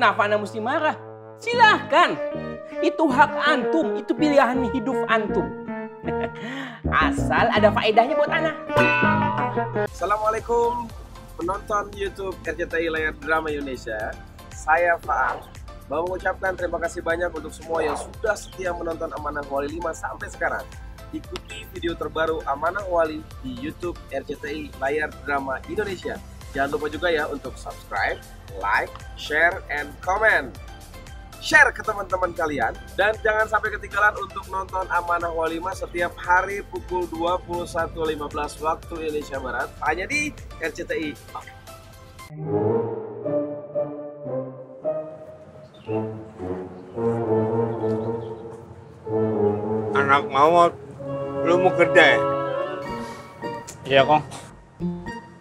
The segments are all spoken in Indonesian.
kenapa Anda mesti marah? Silahkan. Itu hak antum, itu pilihan hidup antum. Asal ada faedahnya buat Ana. Assalamualaikum penonton YouTube RCTI Layar Drama Indonesia. Saya Faank. Mau mengucapkan terima kasih banyak untuk semua yang sudah setia menonton Amanah Wali 5 sampai sekarang. Ikuti video terbaru Amanah Wali di YouTube RCTI Layar Drama Indonesia. Jangan lupa juga ya untuk subscribe, like, share, and comment. Share ke teman-teman kalian. Dan jangan sampai ketinggalan untuk nonton Amanah Walima setiap hari pukul 21.15 waktu Indonesia Barat. Hanya di RCTI. Okay. Anak mawat, lu mau gede? Iya, Kong.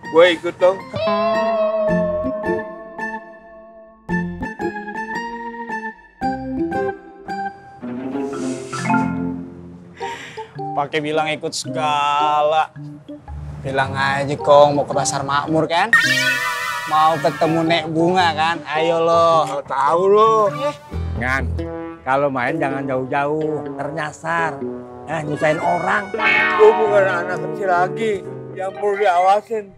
Gue ikut dong. Pakai bilang ikut segala. Bilang aja, Kong, mau ke Pasar Makmur kan? Mau ketemu Nek Bunga kan? Ayo lo. Tahu lo. Kan, kalau main jangan jauh-jauh, ternyasar. Nah, nyusahin orang. Gue bukan anak kecil lagi yang perlu diawasin.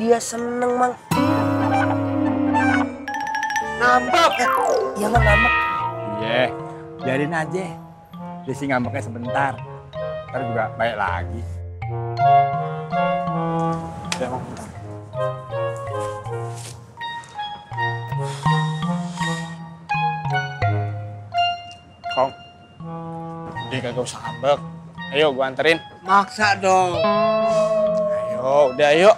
Dia seneng, Mang. Ngambek. Iya, Mang, ngambek. Iya, biarin aja. Dia sih ngambeknya sebentar. Ntar juga baik lagi. Ya, Mang. Kong, dia kagak usah ngambek. Ayo, gua anterin. Maksa dong. Ayo, udah yuk.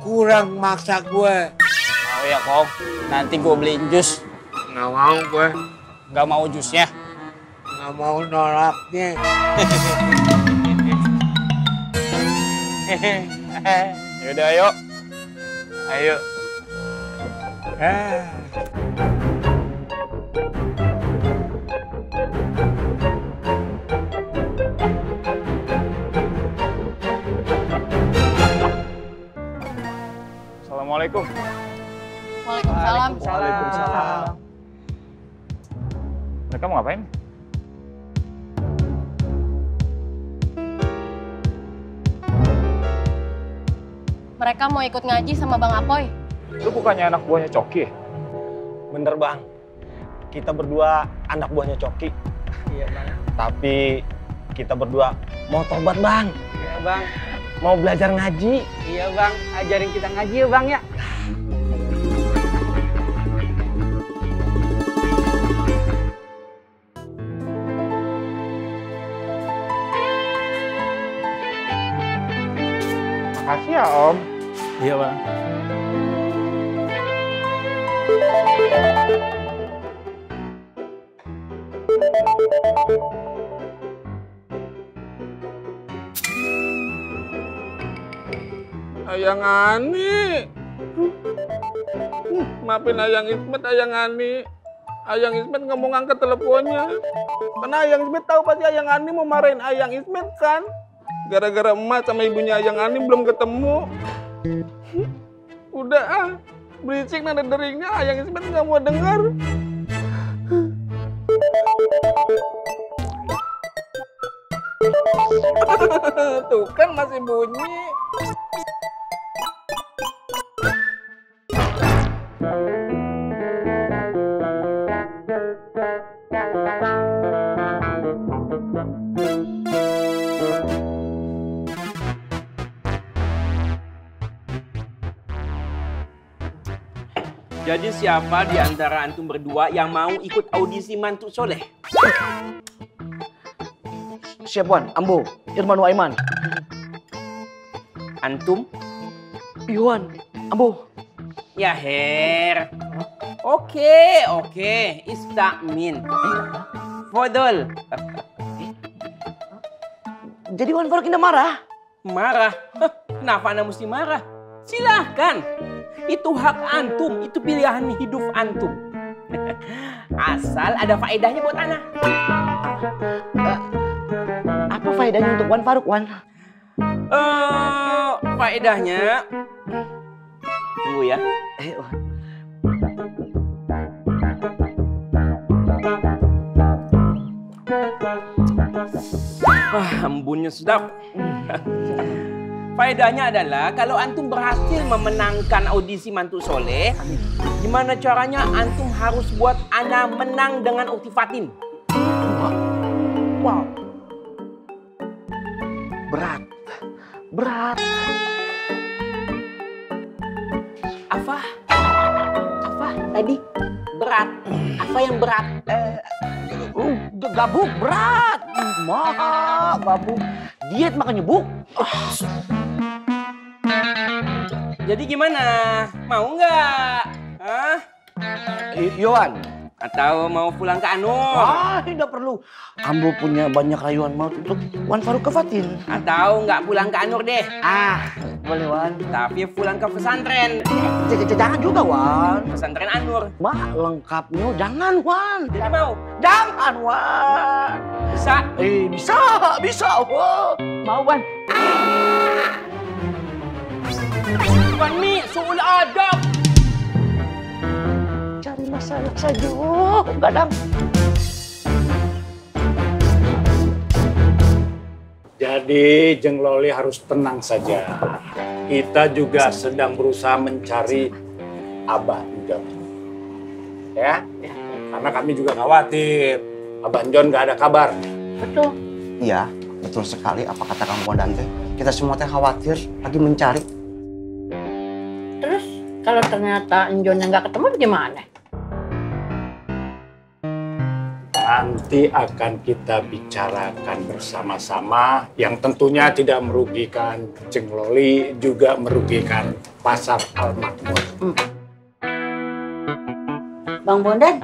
Kurang maksa gue. Mau ya, Kong? Nanti gue beliin jus. Nggak mau gue. Nggak mau jusnya? Nggak mau nolaknya. Yaudah, yuk. Ayo. Assalamualaikum. Waalaikumsalam. Waalaikumsalam. Mereka mau ngapain? Mereka mau ikut ngaji sama Bang Apoy. Lu bukannya anak buahnya Coki? Bener, Bang. Kita berdua anak buahnya Coki. Iya, Bang. Tapi kita berdua mau tobat, Bang. Iya, Bang. Mau belajar ngaji? Iya, Bang. Ajarin kita ngaji ya, Bang, ya. Makasih ya, Om. Iya, Bang. Ayang Ani, maafin Ayang Ismet, Ayang Ani. Ayang Ismet nggak mau ngangkat teleponnya. Karena Ayang Ismet tahu pasti Ayang Ani mau marahin Ayang Ismet kan. Gara-gara emak sama ibunya Ayang Ani belum ketemu. Udah ah, bericik nada deringnya Ayang Ismet nggak mau dengar. Tuh kan masih bunyi. Jadi siapa di antara antum berdua yang mau ikut audisi mantu Soleh? Siapwan, Ambo, Irman Waiman. Antum? Iwan, Ambo. Ya her. Oke. Istakmin. Fodol. Jadi Wan Faruk indah marah? Marah? Kenapa Anda mesti marah? Silahkan. Itu hak antum, itu pilihan hidup antum. Asal ada faedahnya buat Ana. Apa faedahnya untuk Wan Faruk, Wan? Faedahnya tunggu ya. Embunnya sedap. Faedahnya adalah kalau antum berhasil memenangkan audisi mantu Soleh, gimana caranya antum harus buat Ana menang dengan ukti Fatin. Wow. Berat. Apa tadi? Berat. Apa yang berat? Gabuk berat. Mah, gabuk. Diet makan nyebuk. Jadi gimana? Mau nggak? Hah? Yohan, atau mau pulang ke Anur? Ah, tidak perlu. Ambo punya banyak rayuan maut untuk Wan Faruk ke Fatin. Atau nggak pulang ke Anur deh? Ah, boleh Wan. Tapi pulang ke pesantren. Jangan juga Wan. Pesantren Anur. Mak, lengkapnya jangan Wan. Jadi mau? Jangan Wan. Bisa? Bisa Wan. Mau Wan? Tuan Mi, suul adab. Cari masalah saja, gadang. Jadi Jeng Loli harus tenang saja. Kita juga sedang berusaha mencari Abah John. Ya? Karena kami juga khawatir Abah John gak ada kabar. Betul. Iya, betul sekali apa kata Kang Bondan teh. Kita semua teh khawatir lagi mencari. Terus kalau ternyata Enjonnya nggak ketemu gimana? Nanti akan kita bicarakan bersama-sama yang tentunya tidak merugikan Jeng Loli juga merugikan Pasar Al-Makmur. Bang Bondan,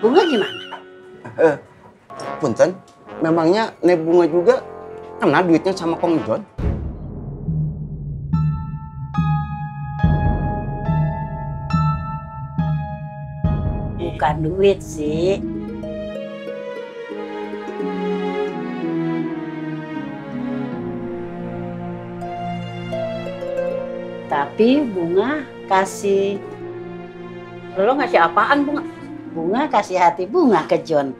Bunga gimana? Punten, memangnya Nek Bunga juga kena duitnya sama Kong John? Bukan duit sih. Tapi Bunga kasih... Lo ngasih apaan Bunga? Bunga kasih hati Bunga ke John.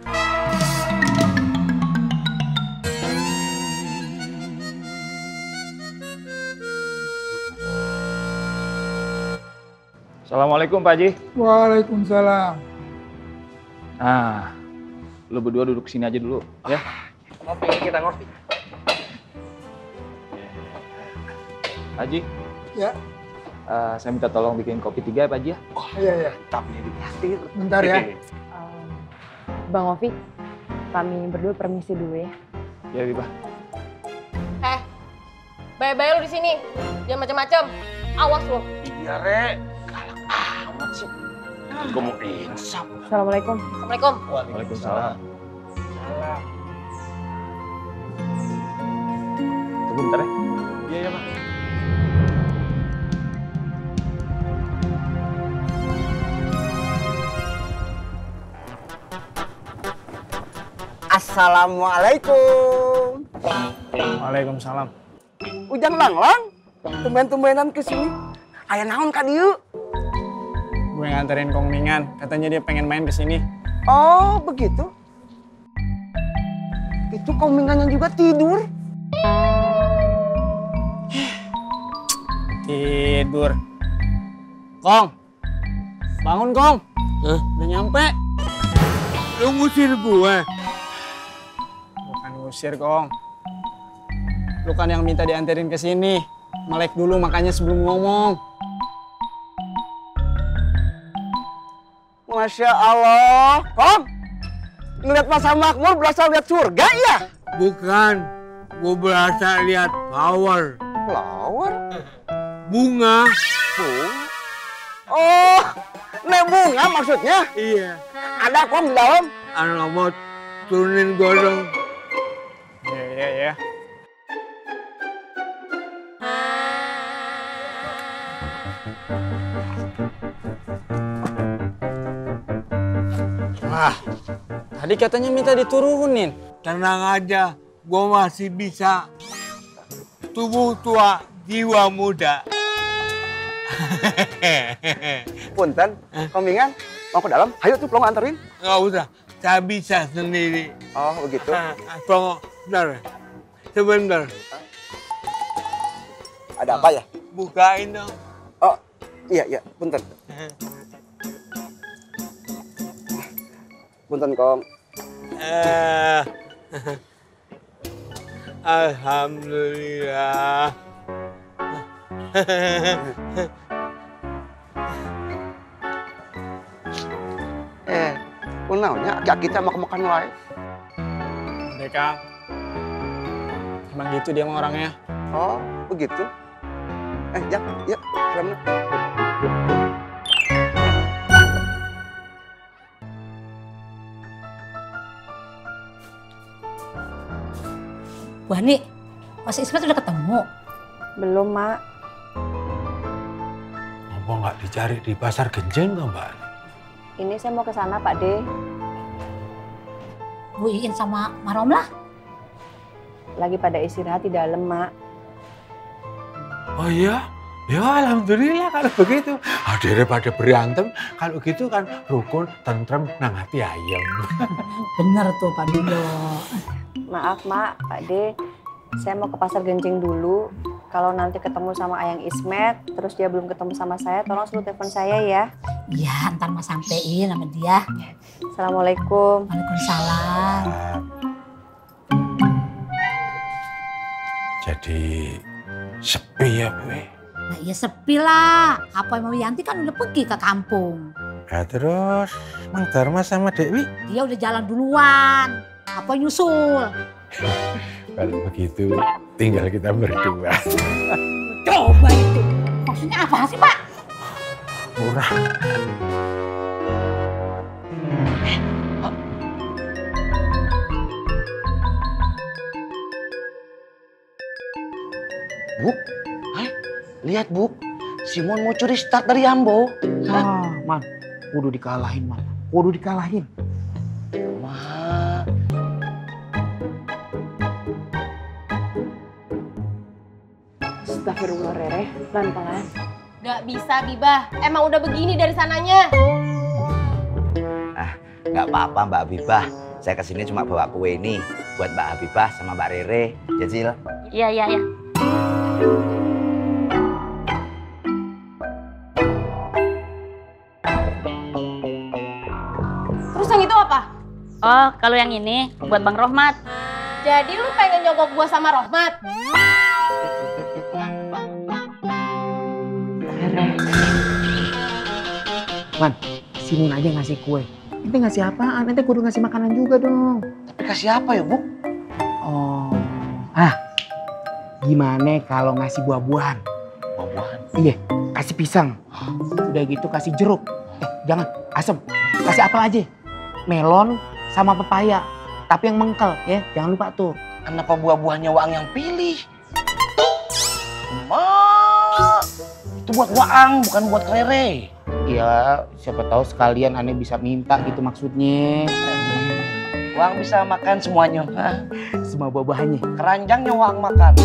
Assalamualaikum Pak Haji. Waalaikumsalam. Nah, lu berdua duduk sini aja dulu, ya. Mau pengen kita ngopi. Haji. Ya. Saya minta tolong bikin kopi 3 ya, Pak Haji ya. Oh, iya. Tapi dikasih. Bentar ya. Bang Ovi, kami berdua permisi dulu ya. Ya, Biba. Bye-bye lu di sini. Jangan macam-macam. Awas lu. Iya, Re. Galak amat sih. Gue mau insap. Assalamualaikum. Assalamualaikum. Waalaikumsalam. Tunggu bentar ya. Iya, Pak. Assalamualaikum. Waalaikumsalam. Ujang Langlang, tumben-tumbenan kesini. Aya naon ka dieu? Gue nganterin Kong Mingan, katanya dia pengen main ke sini. Oh, begitu? Itu Kong Mingan yang juga tidur? Tidur. Kong, bangun Kong. Udah nyampe. Lu ngusir gue? Bukan ngusir Kong. Lu kan yang minta dianterin ke sini. Melek dulu makanya sebelum ngomong. Masya Allah, Kong, ngeliat Pasar Makmur berasa lihat surga ya? Bukan, gue berasa lihat flower. Flower? Bunga. Oh, Nek Bunga maksudnya? Iya. Ada Kong di dalam? Anak mau turunin gue dong. Iya. Ah, tadi katanya minta diturunin. Tenang aja, gue masih bisa. tubuh tua, jiwa muda. Punten, Kong Mingan, mau ke dalam? Ayo tuh, Plong anterin. Nggak usah, saya bisa sendiri. Oh, begitu. Plong, bentar. Sebentar. Ada apa ya? Bukain dong. Oh, iya, iya. Punten. Punten, Kong. Alhamdulillah. Unaunya ya kita makan-makan wae. Mereka emang gitu dia mah orangnya. Oh, begitu. Ya, ya, selamat. Wani, Mas Ismet udah ketemu? Belum, Mak. Ngomong nggak dicari di Pasar Genjing nggak, Mbak? Ini saya mau ke sana, Pak De. Bu Iin sama Marom lah. Lagi pada istirahat di dalam, Mak. Oh iya? Ya alhamdulillah kalau begitu. Hadirnya pada berantem, kalau gitu kan rukun, tentrem, nang hati ayam. Bener tuh, Pak Dino. Maaf, Mak, Pak De, saya mau ke Pasar Genjing dulu. Kalau nanti ketemu sama Ayang Ismet, terus dia belum ketemu sama saya, tolong suruh telepon saya ya. Iya, ntar Mas sampein sama dia. Assalamualaikum. Waalaikumsalam. Jadi sepi ya, Bu? Nah iya sepi lah. Apa yang mau Yanti kan udah pergi ke kampung. Nah terus, Mang Tarma sama Dewi? Dia udah jalan duluan. Apa nyusul? Kalau begitu tinggal kita berdua. Coba itu. Maksudnya apa sih, Pak? Murah. Buk, lihat Buk, Simun mau curi start dari Ambo. Ah, Man, kudu dikalahin, Man. Kudu dikalahin. Astagfirullah, Rere, pelan-pelan. Gak bisa, Bibah. Emang udah begini dari sananya. Ah, gak apa-apa, Mbak Bibah. Saya kesini cuma bawa kue ini buat Mbak Habibah sama Mbak Rere. Jajil. Iya, iya, iya. Terus yang itu apa? Oh, kalau yang ini buat Bang Rohmat. Jadi lu pengen nyogok gua sama Rohmat? Man, Simun aja ngasih kue. Ente ngasih apaan? Ente kudu ngasih makanan juga dong. Tapi kasih apa ya, Bu? Oh, gimana kalau ngasih buah-buahan? Buah-buahan? Iya, kasih pisang. Udah gitu kasih jeruk. Jangan, asem. Kasih apel aja. Melon sama pepaya. Tapi yang mengkel ya, jangan lupa tuh. Kenapa buah-buahnya Waang yang pilih? Ma, itu buat Waang, bukan buat Rere. Ya, siapa tahu sekalian Ane bisa minta gitu maksudnya. Waang bisa makan semuanya. Semua buah-buahannya. Keranjangnya Waang makan.